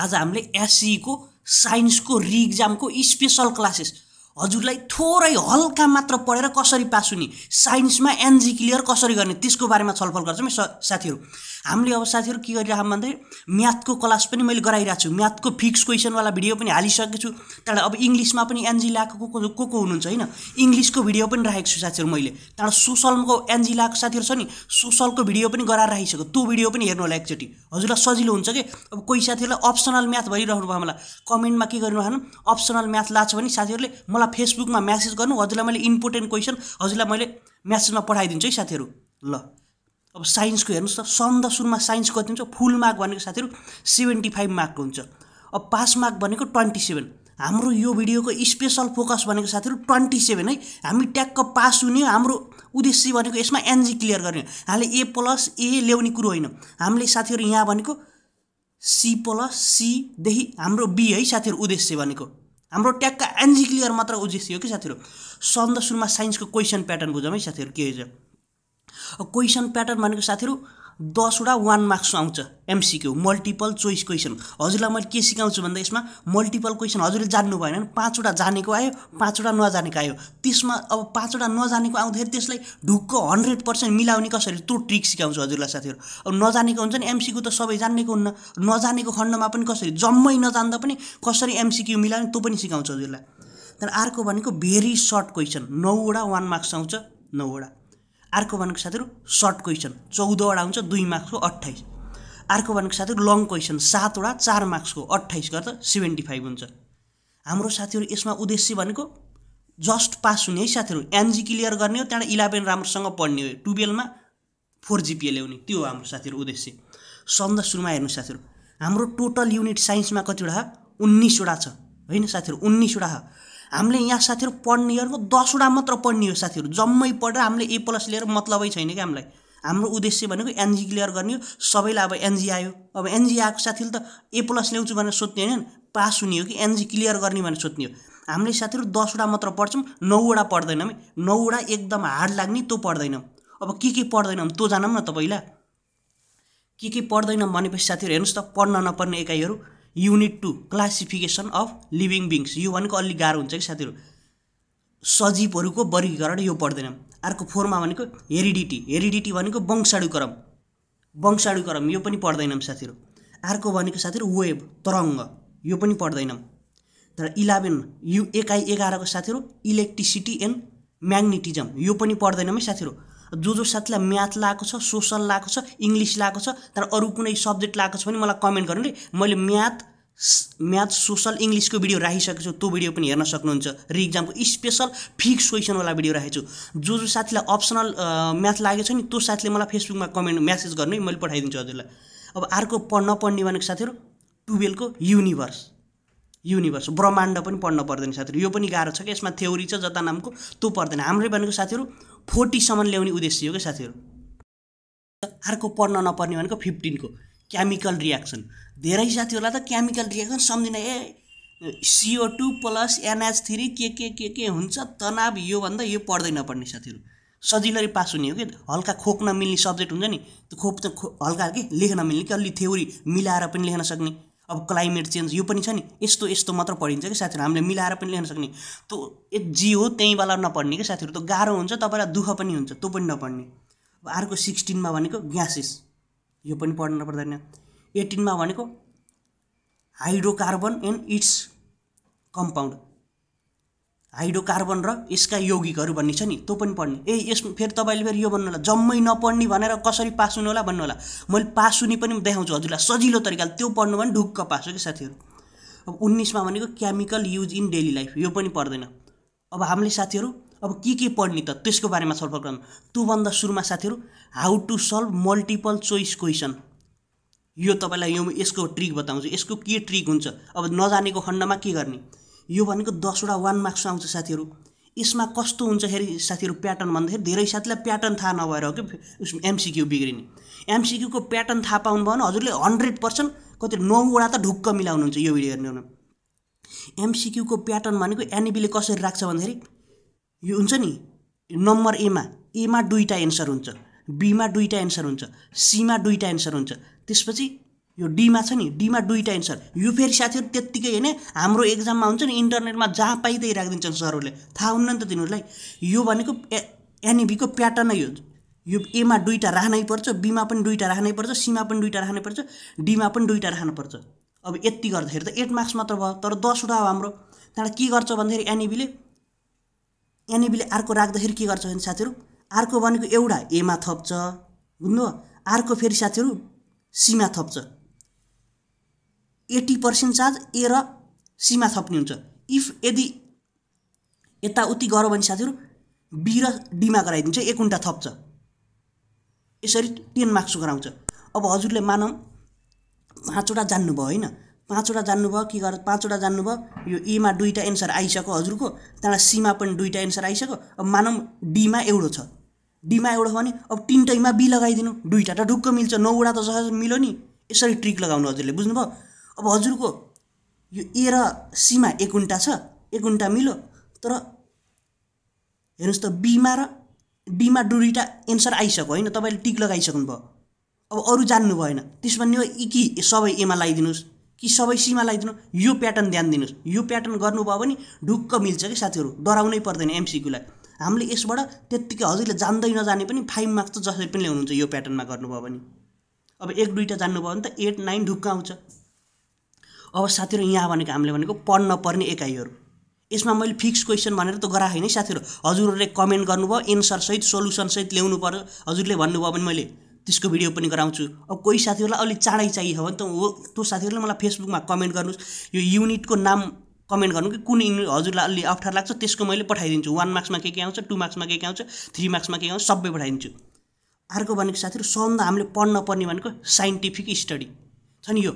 आज हामीले एसई को साइंस को री एक्जाम को स्पेशल क्लासेस हजुरलाई थोरै हल्का मात्र पढेर कसरी पास हुने, साइन्समा एनजी क्लियर कसरी गर्ने त्यसको बारेमा छलफल गर्छौं साथीहरु। हामीले अब साथीहरु के गरिराखौं भन्दै म्याथको क्लास पनि मैले गराइराछु, म्याथको फिक्स क्वेशन वाला भिडियो पनि हालिसकेको छु। तर अब इंग्लिशमा पनि एनजी लाको को हुनुहुन्छ हैन, इंग्लिशको भिडियो पनि राखेको छु साथीहरु मैले। तर सोशलको एनजी लाको साथीहरु छ नि, सोशलको भिडियो पनि गराएर राखिसकेको, त्यो भिडियो पनि हेर्नु होला एकचोटी, हजुरलाई सजिलो हुन्छ के। अब कोही साथीहरुलाई अप्सनल म्याथ भइरहनु भयो मलाई कमेन्टमा के गर्नु भएन, अप्सनल म्याथ लाग्छ भने साथीहरुले फेसबुक में मैसेज गर्नु, हजुरलाई मैले इम्पोर्टेन्ट क्वेशन हजुरलाई मैले मैसेज में पठाइदिन्छु है साथीहरु। ल अब साइंस को हेर्नुस् त, सन्द सुरुमा साइंस कति हुन्छ, फुल मार्क भनेको साथीहरु 75 मार्क हुन्छ, अब पास मार्क भनेको 27। हाम्रो यो भिडियोको स्पेशल फोकस भनेको साथीहरु 27 है, हामी ट्याक्क पास हुने। हाम्रो उद्देश्य भनेको यसमा एनजी क्लियर गर्ने, हामीले ए प्लस ए ल्याउने कुरो हैन, हामीले साथीहरु यहाँ भनेको सी प्लस सी देखि हाम्रो बी है साथीहरु। उद्देश्य भनेको हाम्रो ट्याक्का एनजी क्लियर मात्र उद्देश्य हो कि साथीहरु। सन्द सुरुमा साइन्सको क्वेशन प्याटर्न बुझौँ है साथीहरु के हो। क्वेशन प्याटर्न भनेको साथीहरु 10 वटा 1 मार्क्स आउँछ, एमसीक्यू मल्टिपल चोइस क्वेशन। हजुरलाई मैले के सिकाउँछु भन्दा यसमा मल्टिपल क्वेशन हजुरले जान्नु भएन नि, 5 वटा जानेको आयो 5 वटा नजानेको आयो। त्यसमा अब 5 वटा नजानेको आउँदाखेरि त्यसलाई ढुक्क 100% मिलाउने कसरी त्यो ट्रिक सिकाउँछु हजुरलाई साथीहरु। अब नजानेको हुन्छ नि एमसीक्यू त सबै जान्नेको हुन्न, नजानेको खण्डमा पनि कसरी जम्मै नजान्दा पनि कसरी एमसीक्यू मिलाउने त्यो पनि सिकाउँछु हजुरलाई। तर अर्को भनेको भेरी सर्ट क्वेशन 9 वटा 1 मार्क्स आउँछ 9 वटा। अर्को भनेको साथीहरु सर्ट क्वेशन 14 वटा हुन्छ 2 मार्क्सको 28। अर्को भनेको साथीहरु लङ क्वेशन 7 वटा 4 मार्क्सको 28 गर्दा 75 हुन्छ। हाम्रो साथीहरु यसमा उद्देश्य भनेको जस्ट पास हुने है साथीहरु, एनजी क्लियर गर्ने हो, त्यहाँ 11 राम्रोसँग पढ्ने हो, 12 मा 4 जीपीए ल्याउने, त्यो हो हाम्रो साथीहरु उद्देश्य। सन्द सुरुमा हेर्नु साथीहरु, हाम्रो टोटल युनिट साइन्समा कतिवटा 19 वटा छ हैन साथीहरु, 19 वटा छ। हामीले यहाँ साथीहरु पढ्ने हेर्नु 10 वटा मात्र पढ्ने हो साथीहरु। जम्मै पढेर हामीले ए प्लस लिएर मतलबै छैन कि हामीलाई। हाम्रो उद्देश्य भनेको एनजी क्लियर गर्ने हो सबैलाई। अब एनजी आयो, अब एनजी आएको साथीले त ए प्लस ल्याउँछु भनेर सोध्ने हैन, पास हुने हो कि एनजी क्लियर गर्ने भनेर सोध्ने हो। हामीले साथीहरु 10 वटा मात्र पढ्छौं, 9 वटा पढ्दैनौं है, 9 वटा एकदम हार्ड लाग्ने त्यो पढ्दैनौं। अब के पढ्दैनौं त्यो जानौं न तपाईला, के पढ्दैनौं भनेपछि साथीहरु हेर्नुस् त, पढ्न नपर्ने एकाइहरु unit 2 classification of living beings, यो भनेको अलि गाह्रो हुन्छ कि साथीहरु, सजीवहरुको वर्गीकरण यो पढ्दैनौं। अर्को 4 मा भनेको हेरिडिटी, हेरिडिटी भनेको वंशाणुक्रम, वंशाणुक्रम यो पनि पढ्दैनौं साथीहरु। अर्को भनेको साथीहरु वेभ तरंग, यो पनि पढ्दैनौं। तर 11 यु एकाइ 11 को साथीहरु इलेक्ट्रिसिटी एन्ड म्याग्नेटिज्म, यो पनि पढ्दैनौं है साथीहरु। जो साथीलाई म्याथ लागेको छ, सोशल लागेको छ, इंग्लिश लागेको छ, तर अरु कुनै सब्जेक्ट लागेको छ भने मलाई कमेन्ट गर्नु है। मैले म्याथ सोशल इंग्लिशको भिडियो राखिसकेको छु, त्यो भिडियो पनि हेर्न सक्नुहुन्छ, री एक्जामको स्पेशल फिक्स क्वेशन वाला भिडियो राखेको छु। जो साथीलाई अप्सनल म्याथ लागेको छ नि, त्यो साथीले मलाई फेसबुकमा कमेन्ट म्यासेज गर्नु है, मैले पठाइदिन्छु हजुरलाई। अब अर्को पढ्न पर्ने भनेको साथीहरु 12 को युनिभर्स ब्रह्माण्ड पनि पढ्न पर्दैन साथीहरु, यो पनि गाह्रो छ कि, यसमा थ्योरी छ जता नामको त्यो पर्दैन। हाम्रो भनेको साथीहरु 40 सम्म ल्याउने उद्देश्य हो के साथीहरु। अर्को पढ्न नपर्ने भनेको 15 को केमिकल रिएक्सन। धेरै साथीहरुलाई त केमिकल रिएक्सन सम्झिन ए CO2 प्लस NH3 के हुन्छ तनाव, यो भन्दा यो पढ्दै नपर्ने साथीहरु, सजिलै पास हुने हो कि। हल्का खोक्न मिल्ने सब्जेक्ट हुन्छ नि, त्यो खोप त हल्का के लेख्न मिल्ने कि, अलि थ्योरी मिलाएर पनि लेख्न सक्ने। अब क्लाइमेट चेन्ज यो पनि छ नि, यस्तो यस्तो मात्र पढिन्छ कि साथीहरु, हामीले मिलाएर पनि लेख्न सक्ने। त्यो एक जी हो त्यही वाला नपढ्ने कि साथीहरु, त्यो गाह्रो हुन्छ, तपाईलाई दुःख पनि हुन्छ, त्यो पनि नपढ्ने। अब अर्को 16 मा भनेको ग्यासेस, यो पनि पढ्न पर्दैन। 18 मा भनेको hydrocarbon and its compound, hydrocarbon र यसका यौगिकहरू भन्ने छ नि, त्यो पनि पढ्ने। ए यस फेरि तपाईले फेरि यो भन्नु होला, जम्मै नपढ्ने भनेर कसरी पास हुनु होला भन्नु होला, मैले पास हुने पनि देखाउँछु हजुरलाई सजिलो तरिकाले, त्यो पढ्नु भने ढुक्क पास हो कि साथीहरु। अब 19 मा भनेको chemical use in daily life, यो पनि पढ्दैन। अब हामीले साथीहरु अब के पढ्ने त त्यसको बारेमा छलफल गर्नु। त्यो भन्दा सुरुमा साथीहरु how to solve multiple choice question, यो तपाईलाई यो यसको ट्रिक बताउँछु, यसको के ट्रिक हुन्छ। अब नजानेको खण्डमा के गर्ने, यो भनेको 10 वटा 1 मार्क्स आउँछ साथीहरु। यसमा कस्तो हुन्छ हेरी साथीहरु, प्याटर्न भन्दाखेरि धेरै साथीलाई प्याटर्न थाहा नभएर हो कि एमसीक्यू बिग्रिने। एमसीक्यू को प्याटर्न थाहा पाउनु भयो भने हजुरले 100% कति 9 वटा त ढुक्क मिलाउनुहुन्छ यो भिडियो हेर्नु। एमसीक्यू को प्याटर्न भनेको एनबीले कसरी राख्छ भन्दाखेरि यो हुन्छ नि, नम्बर एमा दुईटा एन्सर हुन्छ, बीमा दुईटा एन्सर हुन्छ, सीमा दुईटा एन्सर हुन्छ, त्यसपछि यो डी मा छ नि, डी मा दुईटा एन्सर। यो फेरि साथीहरु त्यतिकै हैन हाम्रो एग्जाम मा हुन्छ नि इन्टरनेट मा जहाँ पाइदै राखिदिन्छन् सरहरुले, थाहा हुन्न नि त तिनीहरुलाई। यो भनेको एनईबी को प्याटर्न हो। यो ए मा दुईटा राख्नै पर्छ, बी मा पनि दुईटा राख्नै पर्छ, सी मा पनि दुईटा राख्नै पर्छ, डी मा पनि दुईटा राख्नु पर्छ। अब यति गर्दाखेरि त 8 मार्क्स मात्र भयो, तर 10 वटा हो हाम्रो। त्यहाँ के गर्छ भन्दाखेरि एनईबी ले आर्को राख्दाखेरि के गर्छ भने साथीहरु, आर्को भनेको एउटा ए मा थप्छ, बुझ्नु, आर्को फेरि साथीहरु सी मा थप्छ। 80% चार्ज ए र सी मा थप्नु हुन्छ। इफ यदि यता उति गरौ भने साथीहरु बी र डी मा गराइदिन्छ, एक उन्टा थप्छ, यसरी 10 मार्क्स गराउँछ। अब हजुरले मानौ 5 वटा जान्नु भयो हैन, 5 वटा जान्नु भयो, के गर्छ 5 वटा जान्नु भयो, यो ए मा दुईटा एन्सर आइसक्यो हजुरको, त्यहाँ सी मा पनि दुईटा एन्सर आइसक्यो। अब मानौ डी मा एउटा छ, डी मा एउटा भने अब तीनटैमा बी लगाइदिनु, दुईटा त ढुक्क मिल्छ, 9 वटा त सहज मिल्यो नि। यसरी ट्रिक लगाउनु हजुरले, बुझ्नुभयो। अब हजुरको यो ए र सी मा एक उन्टा छ, एक उन्टा मिल्यो, तर हेर्नुस् त बी मा र डी मा दुईटा एन्सर आइसक्यो हैन, तपाईले टिक लगाइसक्नु भयो। अब अरु जान्नु भएन, त्यस भन्ने हो कि सबै ए मा लगाइदिनुस् कि सबै सी मा लगाइदिनु। यो प्याटर्न ध्यान दिनुस्, यो प्याटर्न गर्नुभयो भने ढुक्क मिल्छ के साथीहरु, डराउनै पर्दैन एमसीक्यूलाई। हामीले यसबाट त्यतिकै हजुरले जान्दै नजाने पनि 5 मार्क्स त जसरी पनि ल्याउनुहुन्छ यो प्याटर्न मा गर्नुभयो भने। अब एक दुईटा जान्नु भयो भने त 8 9 ढुक्क आउँछ। अब साथीहरु यहाँ भनेको हामीले भनेको पढ्न पर्ने एकाइहरु, यसमा मैले फिक्स क्वेशन भनेर त गराए हैन साथीहरु, हजुरहरुले कमेन्ट गर्नुभयो एन्सर सहित सोलुसन सहित ल्याउनु पर्यो, हजुरले भन्नुभयो भने मैले त्यसको भिडियो पनि गराउँछु। अब कोही साथीहरुलाई अलि चाँडै चाहियो भने त त्यो साथीहरुले मलाई फेसबुक मा कमेन्ट गर्नुस्, यो युनिटको नाम कमेन्ट गर्नु कि कुन युनिट हजुरलाई अलि अप्ठ्यारो लाग्छ त्यसको मैले पठाइदिन्छु। 1 मार्क्स मा के आउँछ, 2 मार्क्स मा के आउँछ, 3 मार्क्स मा के आउँछ, सबै पठाइदिन्छु। अर्को भनेको साथीहरु सबभन्दा हामीले पढ्न पर्ने भनेको साइन्टिफिक स्टडी छ नि, यो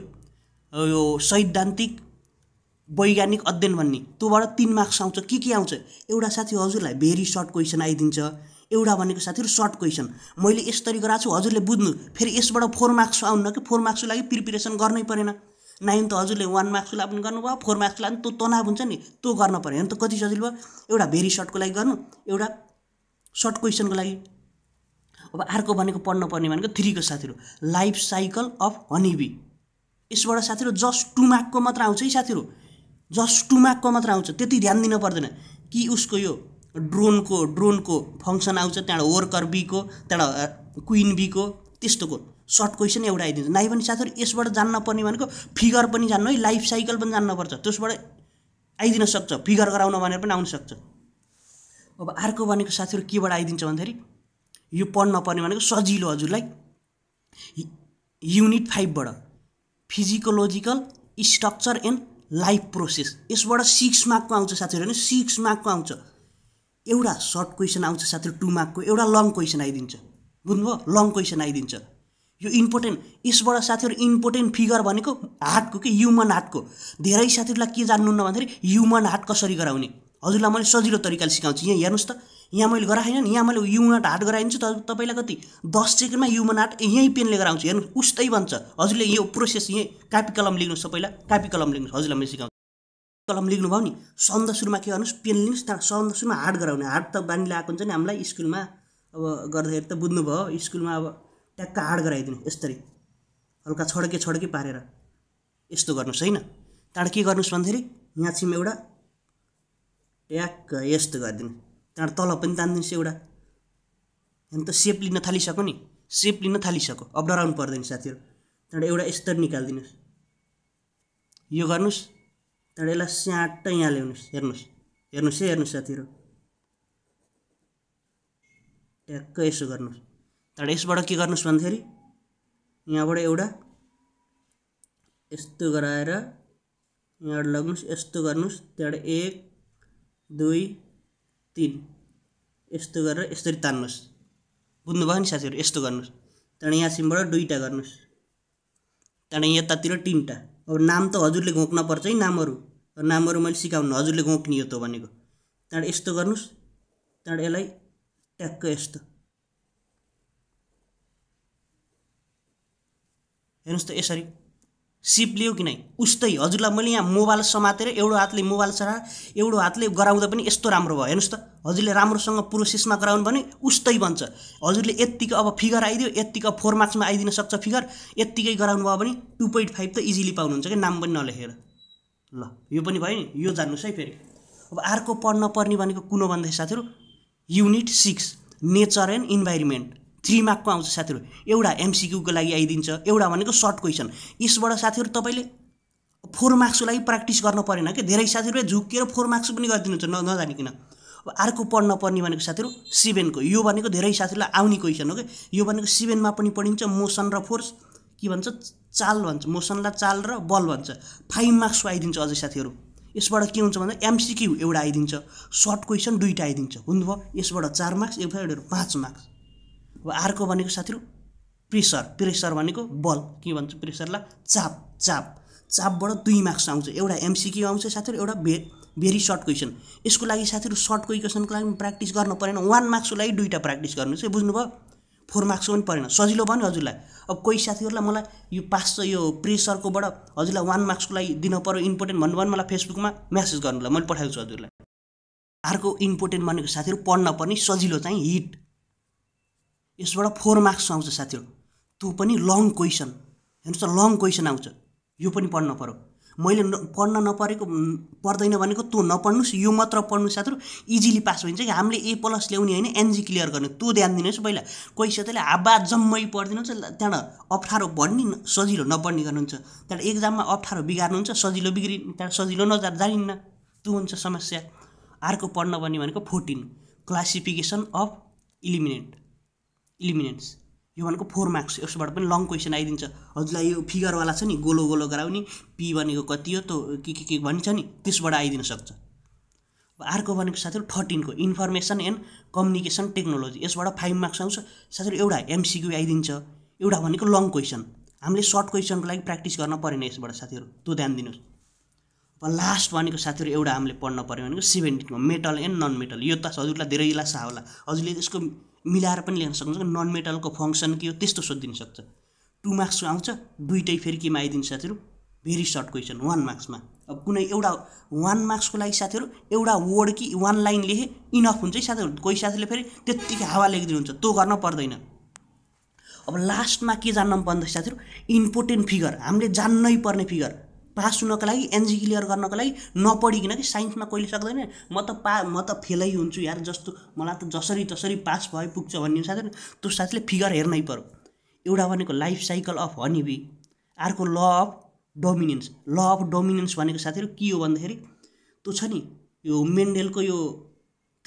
सैद्धान्तिक वैज्ञानिक अध्ययन भन्ने, त्योबाट 3 मार्क्स आउँछ। के आउँछ, एउटा साथी हजुरलाई भेरी सर्ट क्वेशन आइदिन्छ, एउटा भनेको साथीहरु सर्ट क्वेशन। मैले यसरी गराएको छु हजुरले बुझ्नु, फेरि यसबाट 4 मार्क्स आउन्न के, 4 मार्क्सको लागि प्रिपरेसन गर्नै परेन। नाइन त हजुरले 1 मार्क्सको लागि पनि गर्नुभयो, 4 मार्क्सको लागि त तनाव हुन्छ नि, त्यो गर्न परेन त कति सजिलो भयो। एउटा भेरी सर्टको लागि गर्नु, एउटा सर्ट क्वेशनको लागि। अब अर्को भनेको पढ्न पर्ने भनेको 3 को साथीहरु, लाइफ साइकल अफ हनीबी। यसबाट साथीहरु जस्ट 2 मार्क्सको मात्र आउँछ है साथीहरु, जस्ट 2 मार्क्सको मात्र आउँछ, त्यति ध्यान दिन पर्दैन। कि उसको यो ड्रोनको फंक्सन आउँछ, त्यहाँ वर्कर बी को, त्यहाँ क्वीन बी को, त्यस्तोको सर्ट क्वेशन एउटा आइदिन्छ। नाइ पनि साथीहरु यसबाट जान्न पर्ने भनेको फिगर पनि जान्नु है, लाइफ साइकल पनि जान्न पर्छ, त्यसबाट आइदिन सक्छ, फिगर गराउन भनेर पनि आउन सक्छ। अब अर्को भनेको साथीहरु केबाट आइदिन्छ भन्दाखेरि यो पढ्न पर्ने भनेको सजिलो हजुरलाई युनिट 5 बाट physiological structure and life process. यसबाट 6 मार्कको आउँछ साथीहरु, 6 मार्कको आउँछ। एउटा सर्ट क्वेशन आउँछ साथीहरु 2 मार्कको, एउटा लङ क्वेशन आइदिन्छ, बुझ्नुभयो, लङ क्वेशन आइदिन्छ। यो इम्पोर्टेन्ट, यसबाट साथीहरु इम्पोर्टेन्ट फिगर भनेको हार्टको, के ह्युमन हार्टको। धेरै साथीहरुलाई के जान्नुन्न भन्दाखेरि ह्युमन हार्ट कसरी गराउने, हजुरलाई मैले सजिलो तरिकाले सिकाउँछु। यहाँ हेर्नुस् त, यहाँ मैले गराएन नि, यहाँ मैले ह्युमन हार्ट गराइदिन्छु, तपाईलाई कति 10 सेकेन्डमा ह्युमन हार्ट यही पेनले गराउँछु। हेर्नु उस्तै भन्छ, हजुरले यो प्रोसेस यही कापी कलम लेख्नुस्, सबैलाई कापी कलम लेख्नुस्, हजुरलाई मैले सिकाउँछु। कलम लेख्नु भयो नि, सन्द सुरुमा के गर्नुस्, पेन लिनुस्, तर सन्द सुरुमा हार्ट गराउने। हार्ट त बानी लागेको हुन्छ नि हामीलाई स्कुलमा, अब गर्दाखेरि त बुझ्नु भयो स्कुलमा, अब ट्याक्क हार्ट गराइदिनु यसरी हल्का छड्के पारेर यस्तो गर्नुस् हैन। त्यहाँ के गर्नुस् भन्दाखेरि यहाँ छिम एउटा ट्याक्क यस्तो गरिदिनु, त्यहाँ तल पनि तान्दिन्छ एउटा, अनि त सेप लिन थालिसक्यो नि, सेप लिन थालिसक्यो। अब डराउनु पर्दैन साथीहरु, त्यहाँबाट एउटा यसरी निकालिदिनुस्, यो गर्नुस्, त्यहाँबाट यसलाई स्याट्टै यहाँ ल्याउनुस्। हेर्नुस् हेर्नुस् हेर्नुस् साथीहरु, ट्याक्क यसो गर्नुस्। त्यहाँबाट यसबाट के गर्नुस् भन्दाखेरि यहाँबाट एउटा यस्तो गराएर यहाँबाट लग्नुस्, यस्तो गर्नुस्, त्यहाँबाट 1 2 3 यस्तो गरेर यसरी तान्नुस्, बुझ्नुभयो नि साथीहरु। यस्तो गर्नुस्, त्यहाँबाट यहाँ सिमबाट दुईटा गर्नुस्, त्यहाँबाट यतातिर 3टा। अब नाम त हजुरले घोक्न पर्छ है, नामहरु मैले सिकाउनु, हजुरले घोक्ने हो त भनेको। त्यहाँबाट यस्तो गर्नुस्, त्यहाँबाट यसलाई ट्याक्क यस्तो, हेर्नुस् त यसरी सिप लियो कि नहीं उस्तै हजुरलाई मैले यहाँ मोबाइल समातेर एउटा हातले मोबाइल चलाएर एउटा हातले गराउँदा पनि यस्तो राम्रो भयो। हेर्नुस् त हजुरले राम्रोसँग प्रोसेसमा गराउनु भने उस्तै बन्छ। हजुरले यतिको अब फिगर आइदियो यतिको 4 मार्क्समा आइदिन सक्छ फिगर यतिकै गराउनु भयो भने 2.5 त इजिली पाउनुहुन्छ के नाम पनि नलेखेर। ल यो पनि भयो नि यो जान्नुस् है फेरि। अब अर्को पढ्न पर्ने भनेको कुन भन्दै साथीहरु युनिट 6 नेचर एन्ड इन्भाइरनमेन्ट 3 मार्कको आउँछ साथीहरु। एउटा एमसीक्यू को लागि आइदिन्छ एउटा भनेको सर्ट क्वेशन। यसबाट साथीहरु तपाईले 4 मार्क्सको लागि प्र्याक्टिस गर्न परेन के धेरै साथीहरुले झुकेर 4 मार्क्स पनि गर्दिनुहुन्छ नजानिकिन। अब अर्को पढ्न पर्ने भनेको साथीहरु 7 को यो भनेको धेरै साथीहरुलाई आउने क्वेशन हो के। यो भनेको 7 मा पनि पढिन्छ मोशन र फोर्स के भन्छ चाल भन्छ मोशनला चाल र बल भन्छ 5 मार्क्सको आइदिन्छ अझै साथीहरु। यसबाट के हुन्छ भन्दा एमसीक्यू एउटा आइदिन्छ सर्ट क्वेशन दुईटा आइदिन्छ हुन्छ यसबाट 4 मार्क्स एउटा 5 मार्क्स। अब अर्को भनेको साथीहरु प्रेशर भनेको बल के भन्छ प्रेशरला चापबाट 2 मार्क्स आउँछ एउटा एमसीक्यू आउँछ साथीहरु एउटा भेरी सर्ट क्वेशन। यसको लागि साथीहरु सर्ट क्वेशनको लागि प्र्याक्टिस गर्न परेन 1 मार्क्सको लागि दुईटा प्र्याक्टिस गर्नुस् है बुझ्नुभयो। 4 मार्क्सको पनि परेन सजिलो भयो हजुरलाई। अब कोही साथीहरुलाई मलाई यो पास छ यो प्रेशरको बाट हजुरलाई 1 मार्क्सको लागि दिन पर्यो इम्पोर्टेन्ट भन्नु भने मलाई फेसबुकमा मेसेज गर्नुला मैले पठाउँछु हजुरलाई। अर्को इम्पोर्टेन्ट भनेको साथीहरु पढ्न पर्ने सजिलो चाहिँ हिट यसबाट 4 मार्क्स आउँछ साथीहरु त्यो पनि लङ क्वेशन। हेर्नुस् त लङ क्वेशन आउँछ यो पनि पढ्न पर्यो। मैले पढ्न नपरेको पर्दैन भनेको त्यो नपढ्नुस् यो मात्र पढ्नु साथीहरु इजिली पास भइन्छ। हामीले A+ ल्याउने हैन NG क्लियर गर्ने त्यो ध्यान दिनुस्। पहिला कोही साथीले हाबा जम्मै पढ्दिनुहुन्छ त्यहाँ अप्ठारो भन्ने सजिलो नपढ्ने गर्नुहुन्छ त्यहाँ एक्जाममा अप्ठारो बिगार्नुहुन्छ सजिलो बिग्रि त्यहाँ सजिलो नजानिन्न त्यो हुन्छ समस्या। अर्को पढ्न भन्ने भनेको 14 क्लासिफिकेसन अफ एलिमेन्ट्स यो भनेको 4 मार्क्स यसबाट पनि लङ क्वेशन आइदिन्छ। हजुरलाई यो फिगर वाला छ नि गोलो गोलो गराउने p भनेको कति हो त के भन्छ नि त्यसबाट आइदिन सक्छ। अब अर्को भनेको साथीहरु 13 को इन्फर्मेसन एन्ड कम्युनिकेसन टेक्नोलोजी यसबाट 5 मार्क्स आउँछ साथीहरु एउटा एमसीक्यू आइदिन्छ एउटा भनेको लङ क्वेशन। हामीले सर्ट क्वेशनको लागि प्र्याक्टिस गर्न परेन यसबाट साथीहरु त्यो ध्यान दिनुस्। अब लास्ट भनेको साथीहरु एउटा हामीले पढ्न पर्यो भनेको 17 को मेटल एन्ड नन मेटल यो त हजुरलाई धेरैला साहा होला हजुरले यसको मिलाएर पनि लेख्न सक्नुहुन्छ नन मेटल को फंक्शन के हो त्यस्तो सोधिन सक्छ। 2 मार्क्स आउँछ दुईटै फेरि केमा आइदिन्छ साथीहरु भेरी सर्ट क्वेशन 1 मार्क्स मा। अब कुनै एउटा 1 मार्क्स को लागि साथीहरु एउटा वर्ड कि 1 लाइन लेखे इनफ हुन्छ साथीहरु। कोही साथीले फेरि त्यतिकै हावा लेख्दिनु हुन्छ त्यो गर्न पर्दैन। अब लास्टमा के जान्न पर्छ साथीहरु इम्पोर्टेन्ट फिगर हामीले जान्नै पर्ने फिगर पास हुनको लागि एनजी क्लियर गर्नको लागि नपढिकिन कि साइन्समा कोहीले सक्दैन म त फेलै हुन्छु यार जस्तो मलाई त जसरी तसरी पास भए पुग्छ भन्ने साथीहरु त्यो साथीले फिगर हेर्नै पर्यो। एउटा भनेको life cycle of honey bee अर्को ल अफ डोमिनेन्स भनेको साथीहरु के हो भन्दाखेरि त्यो छ नि यो मेन्डेलको यो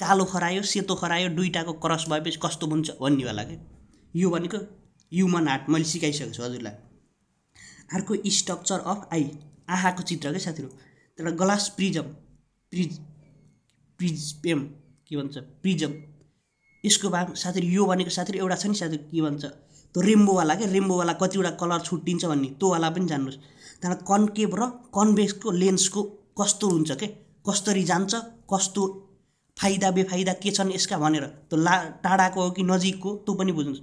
कालो खरायो सेतो खरायो दुईटाको क्रस भएपछि कस्तो हुन्छ भन्ने वाला के यो भनेको ह्युमन हार्ट मैले सिकाइसकेको छु हजुरलाई। अर्को स्ट्रक्चर अफ आई आहा को चित्र के साथीहरु त्यहाँ ग्लास प्रिज्म के भन्छ प्रिज्म यसको बारे साथीहरु यो भनेको साथीहरु एउटा छ नि साथीहरु के भन्छ त्यो रेम्बो वाला के रेम्बो वाला कतिवटा कलर छुट्टिन्छ भन्ने त्यो वाला पनि जान्नुस्। त्यहाँ कन्केभ र कन्भेक्स को लेन्स को कस्तो हुन्छ के कसरी जान्छ कस्तो फाइदा बेफाइदा के छन् यसका भनेर त्यो टाडाको हो कि नजिकको त्यो पनि बुझ्नुस्।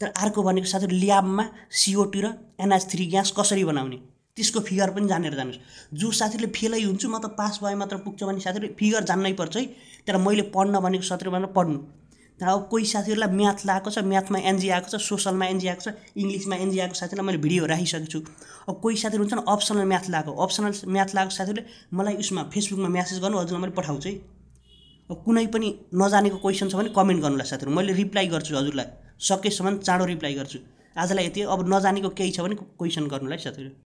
तर अर्को भनेको साथीहरु ल्याबमा CO2 र NH3 ग्यास कसरी बनाउने त्यसको फिगर पनि जानेर जानुस्। जो साथीले फेलै हुन्छु म त पास भए मात्र पुग्छ भन्ने साथीले फिगर जान्नै पर्छ है। तर मैले पढ्न भनेको साथीहरुले पढ्नु तर अब कोही साथीहरुलाई म्याथ लागेको छ म्याथमा एनजी आएको छ सोशलमा एनजी आएको छ इंग्लिशमा एनजी आएको साथीलाई मैले भिडियो राखिसकेको छु। अब कोही साथीहरु हुन्छन् अप्सनल म्याथ लागेको साथीले मलाई उसमा फेसबुकमा मेसेज गर्नु हजुरलाई मैले पठाउँछु है। अब कुनै पनि नजानेको क्वेशन छ भने कमेन्ट गर्नुला साथीहरु मैले रिप्लाई गर्छु हजुरलाई सकेसम्म चाँडो रिप्लाई गर्छु। आजलाई यति अब नजानेको केही छ भने क्वेशन गर्नुला साथीहरु।